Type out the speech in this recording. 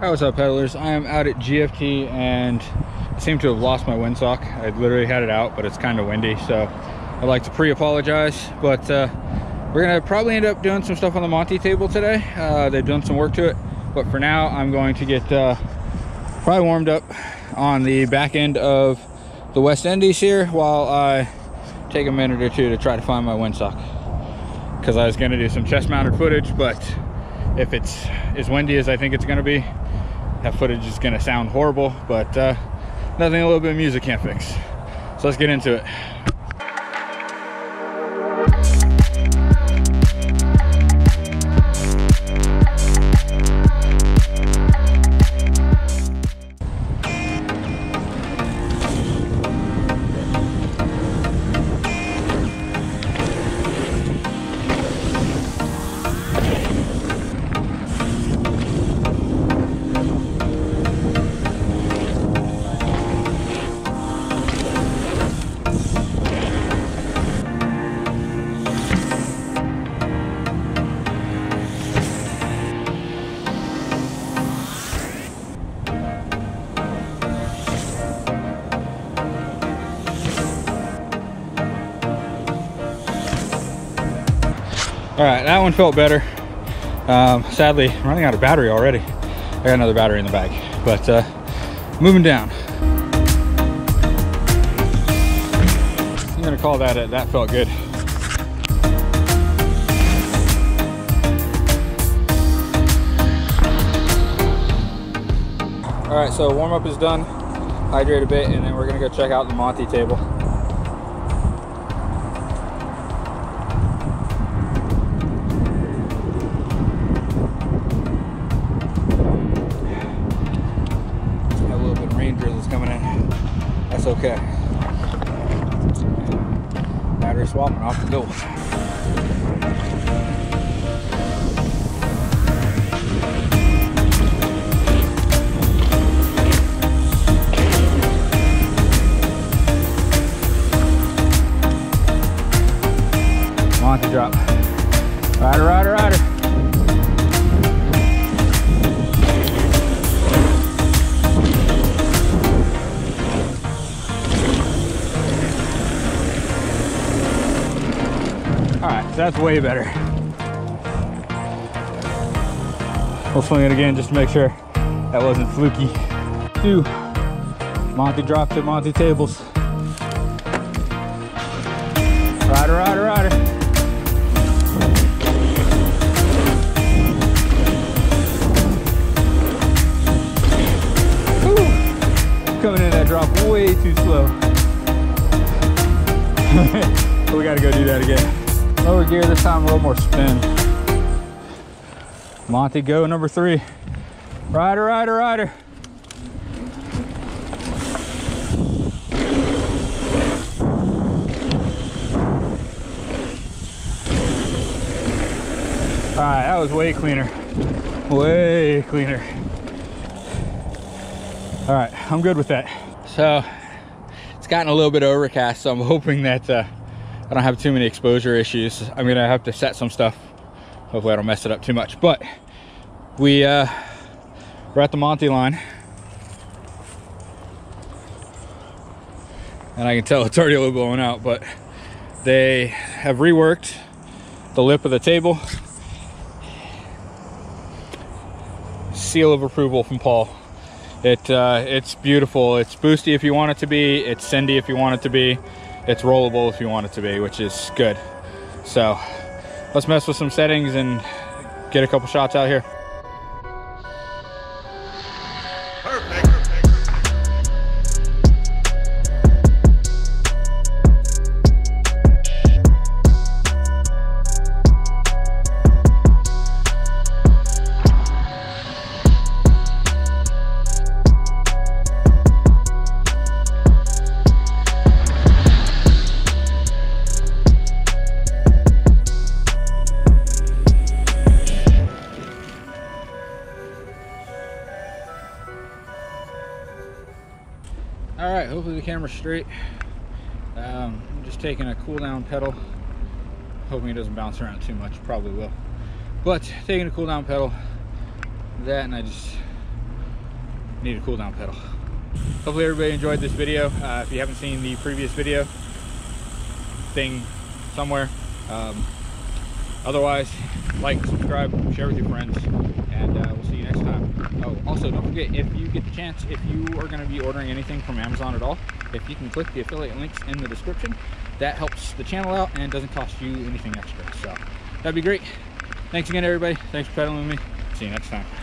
Right, what's up, pedalers? I am out at GFT and I seem to have lost my windsock. I literally had it out, but it's kind of windy, so I'd like to pre-apologize. But we're gonna probably end up doing some stuff on the Monty table today. They've done some work to it, but for now, I'm going to get probably warmed up on the back end of the West Indies here while I take a minute or two to try to find my windsock, because I was gonna do some chest-mounted footage, but if it's as windy as I think it's gonna be, that footage is gonna sound horrible, but nothing a little bit of music can't fix. So let's get into it. All right, that one felt better. Sadly, I'm running out of battery already. I got another battery in the bag, but moving down. I'm gonna call that it. That felt good. All right, so warm up is done. Hydrate a bit, and then we're gonna go check out the Monty table. Okay. Battery swap and off the door. Monty drop. Rider, rider, rider. That's way better. We'll swing it again just to make sure that wasn't fluky. Two Monty drop to Monty tables. Rider, rider, rider. Woo. Coming in that drop way too slow. We gotta go do that again. Lower gear this time, a little more spin. Monty go number three. Rider, rider, rider. All right, that was way cleaner. Way cleaner. All right, I'm good with that. So it's gotten a little bit overcast, so I'm hoping that I don't have too many exposure issues. I'm gonna have to set some stuff. Hopefully I don't mess it up too much, but we're at the Monty line. And I can tell it's already a little blown out, but they have reworked the lip of the table. Seal of approval from Paul. It's beautiful. It's boosty if you want it to be. It's Cindy if you want it to be. It's rollable if you want it to be, which is good. So let's mess with some settings and get a couple shots out here. All right, hopefully the camera's straight. I'm just taking a cool down pedal. Hoping it doesn't bounce around too much, probably will. But taking a cool down pedal, that and I just I need a cool down pedal. Hopefully everybody enjoyed this video. If you haven't seen the previous video thing somewhere, otherwise, like, subscribe, share with your friends, and we'll see you next time. Oh, also, don't forget, if you get the chance, if you are going to be ordering anything from Amazon at all, if you can click the affiliate links in the description, that helps the channel out and doesn't cost you anything extra. So that'd be great. Thanks again, everybody. Thanks for pedaling with me. See you next time.